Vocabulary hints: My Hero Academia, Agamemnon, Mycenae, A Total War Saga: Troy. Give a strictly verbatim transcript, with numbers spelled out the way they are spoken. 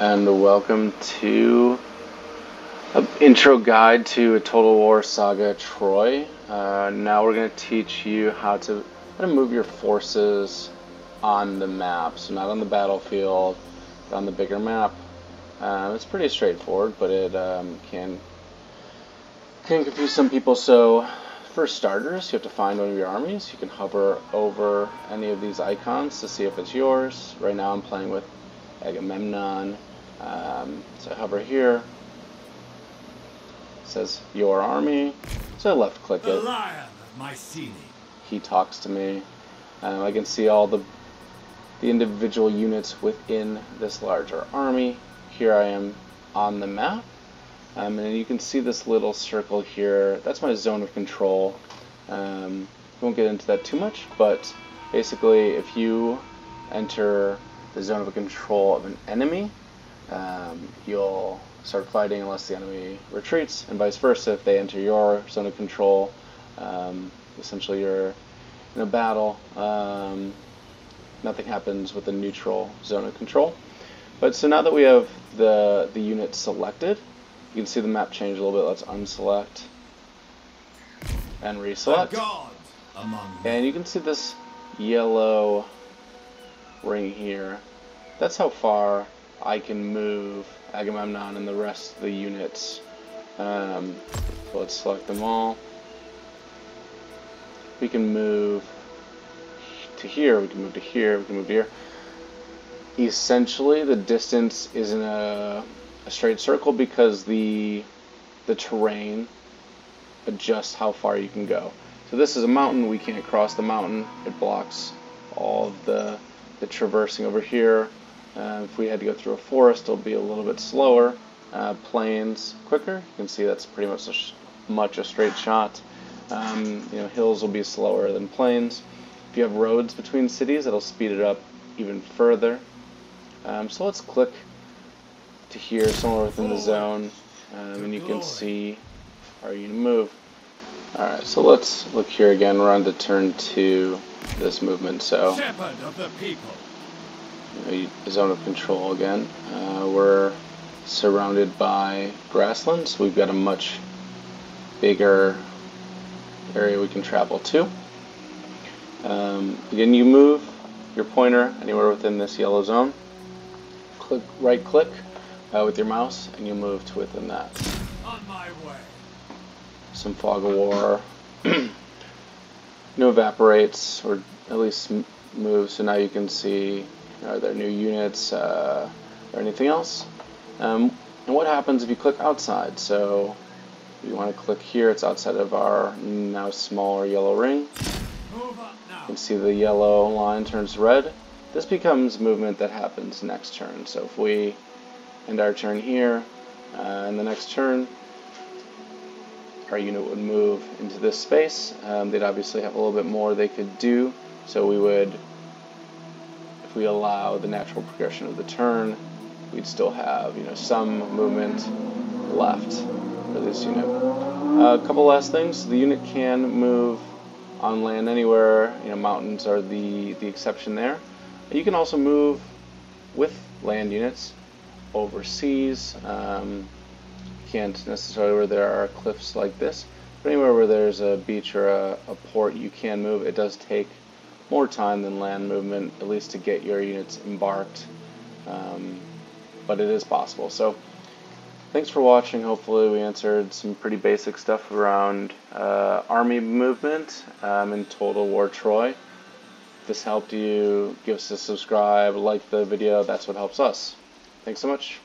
and welcome to an intro guide to A Total War Saga: Troy. Uh, now we're going to teach you how to how to move your forces on the map, so not on the battlefield, but on the bigger map. Uh, it's pretty straightforward, but it um, can can confuse some people. So, for starters, you have to find one of your armies. You can hover over any of these icons to see if it's yours. Right now I'm playing with Agamemnon. Um, so I hover here. It says your army. So I left click it. Mycenae. He talks to me. Um, I can see all the, the individual units within this larger army. Here I am on the map. Um, and you can see this little circle here. That's my zone of control. Um, won't get into that too much, but basically, if you enter the zone of control of an enemy, um, you'll start fighting unless the enemy retreats, and vice versa. If they enter your zone of control, um, essentially you're in a battle. Um, nothing happens with the neutral zone of control. But so now that we have the the unit selected, you can see the map change a little bit. Let's unselect and reselect. And you can see this yellow ring here. That's how far I can move Agamemnon and the rest of the units. Um, let's select them all. We can move to here, we can move to here, we can move to here. Essentially, the distance isn't a A straight circle because the the terrain adjusts how far you can go. So this is a mountain. We can't cross the mountain. It blocks all of the the traversing over here. Uh, if we had to go through a forest, it'll be a little bit slower. Uh, plains quicker. You can see that's pretty much a sh much a straight shot. Um, you know, hills will be slower than plains. If you have roads between cities, it'll speed it up even further. Um, so let's click to here, somewhere within the zone, um, and you can see how you move. Alright, so let's look here again. We're on to turn two, this movement, so Shepherd of the people. You know, you, zone of control again. Uh, we're surrounded by grasslands. We've got a much bigger area we can travel to. Um, again, you move your pointer anywhere within this yellow zone. Click, right click, Uh, with your mouse, and you move to within that. On my way. Some fog of war. You know, evaporates, or at least moves, so now you can see, you know, are there new units, uh, or anything else? Um, and what happens if you click outside? So, if you want to click here, it's outside of our now smaller yellow ring. Move up now. You can see the yellow line turns red. This becomes movement that happens next turn, so if we end our turn here, uh, and the next turn our unit would move into this space. Um, they'd obviously have a little bit more they could do, so we would, if we allow the natural progression of the turn, we'd still have, you know, some movement left for this unit. Uh, a couple last things. The unit can move on land anywhere. You know, mountains are the, the exception there. You can also move with land units overseas. Um, can't necessarily where there are cliffs like this, but anywhere where there's a beach or a, a port you can move. It does take more time than land movement, at least to get your units embarked, um, but it is possible. So thanks for watching. Hopefully we answered some pretty basic stuff around uh, army movement um, in Total War Troy. If this helped you, give us a subscribe, like the video. That's what helps us. Thanks so much.